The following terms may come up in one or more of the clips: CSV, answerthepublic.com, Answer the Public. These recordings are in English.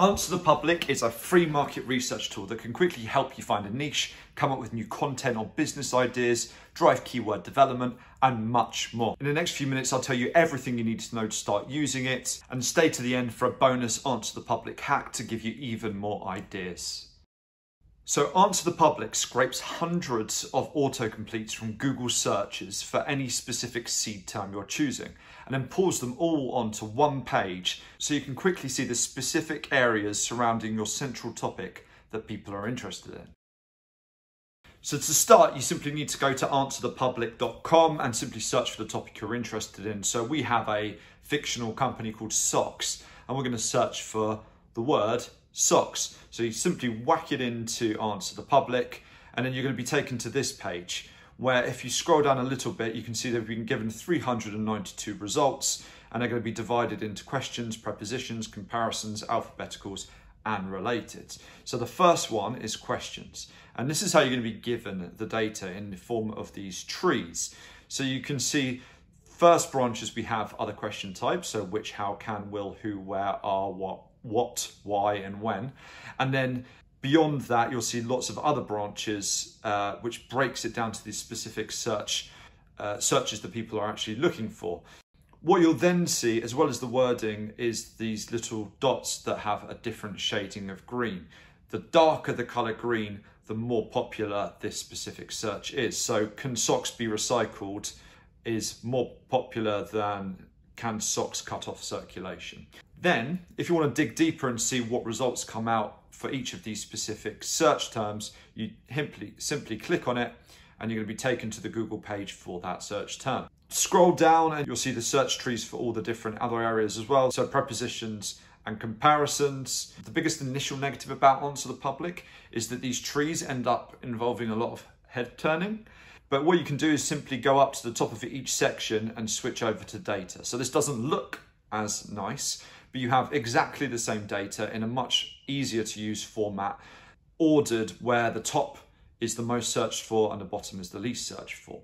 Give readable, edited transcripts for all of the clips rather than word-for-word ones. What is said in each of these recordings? Answer the Public is a free market research tool that can quickly help you find a niche, come up with new content or business ideas, drive keyword development, and much more. In the next few minutes, I'll tell you everything you need to know to start using it, and stay to the end for a bonus Answer the Public hack to give you even more ideas. So Answer the Public scrapes hundreds of autocompletes from Google searches for any specific seed term you're choosing, and then pulls them all onto one page so you can quickly see the specific areas surrounding your central topic that people are interested in. So to start, you simply need to go to answerthepublic.com and simply search for the topic you're interested in. So we have a fictional company called Socks, and we're going to search for the word socks. So you simply whack it into Answer the Public, and then you're going to be taken to this page where, if you scroll down a little bit, you can see they've been given 392 results, and they're going to be divided into questions, prepositions, comparisons, alphabeticals, and related. So the first one is questions, and this is how you're going to be given the data in the form of these trees. So you can see first branches we have other question types, so which, how, can, will, who, where, are, what, why, and when. And then beyond that, you'll see lots of other branches, which breaks it down to these specific searches that people are actually looking for. What you'll then see, as well as the wording, is these little dots that have a different shading of green. The darker the color green, the more popular this specific search is. So can socks be recycled is more popular than can socks cut off circulation. Then, if you want to dig deeper and see what results come out for each of these specific search terms, you simply click on it, and you're going to be taken to the Google page for that search term. Scroll down and you'll see the search trees for all the different other areas as well, so prepositions and comparisons. The biggest initial negative about Answer the Public is that these trees end up involving a lot of head turning. But what you can do is simply go up to the top of each section and switch over to data. So this doesn't look as nice, but you have exactly the same data in a much easier to use format, ordered where the top is the most searched for and the bottom is the least searched for.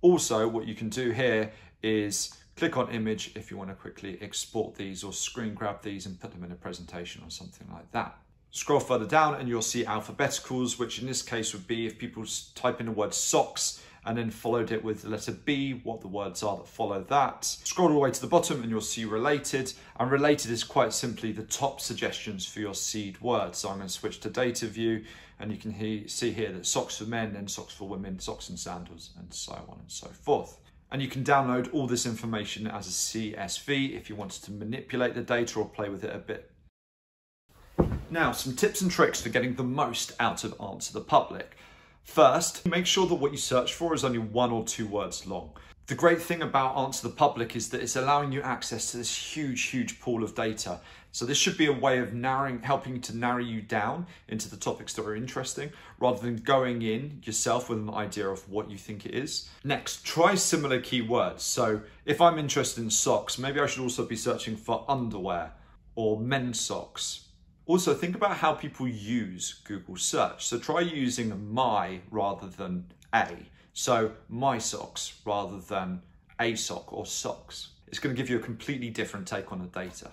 Also, what you can do here is click on image if you want to quickly export these or screen grab these and put them in a presentation or something like that. Scroll further down and you'll see alphabeticals, which in this case would be if people type in the word socks and then followed it with the letter B, what the words are that follow that. Scroll all the way to the bottom and you'll see related, and related is quite simply the top suggestions for your seed word. So I'm going to switch to data view, and you can see here that socks for men, then socks for women, socks and sandals, and so on and so forth. And you can download all this information as a CSV if you wanted to manipulate the data or play with it a bit. Now, some tips and tricks for getting the most out of Answer the Public. First, make sure that what you search for is only one or two words long. The great thing about Answer the Public is that it's allowing you access to this huge pool of data. So this should be a way of helping to narrow you down into the topics that are interesting, rather than going in yourself with an idea of what you think it is. Next, try similar keywords. So if I'm interested in socks, maybe I should also be searching for underwear or men's socks. Also, think about how people use Google search. So try using my rather than a. So my socks rather than a sock or socks. It's going to give you a completely different take on the data.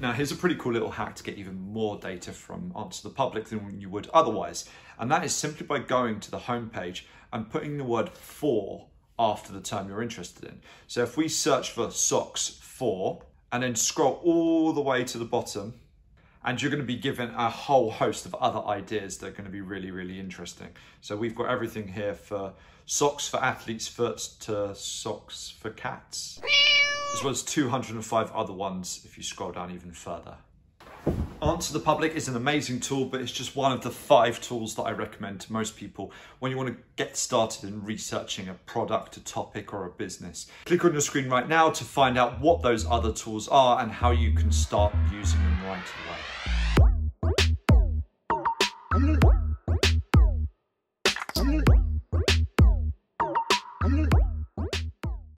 Now, here's a pretty cool little hack to get even more data from Answer the Public than you would otherwise. And that is simply by going to the homepage and putting the word for after the term you're interested in. So if we search for socks for, and then scroll all the way to the bottom, and you're going to be given a whole host of other ideas that are going to be really interesting. So we've got everything here for socks for athlete's foot to socks for cats, as well as 205 other ones if you scroll down even further. Answer the Public is an amazing tool, but it's just one of the 5 tools that I recommend to most people when you want to get started in researching a product, a topic, or a business. Click on your screen right now to find out what those other tools are and how you can start using them right away.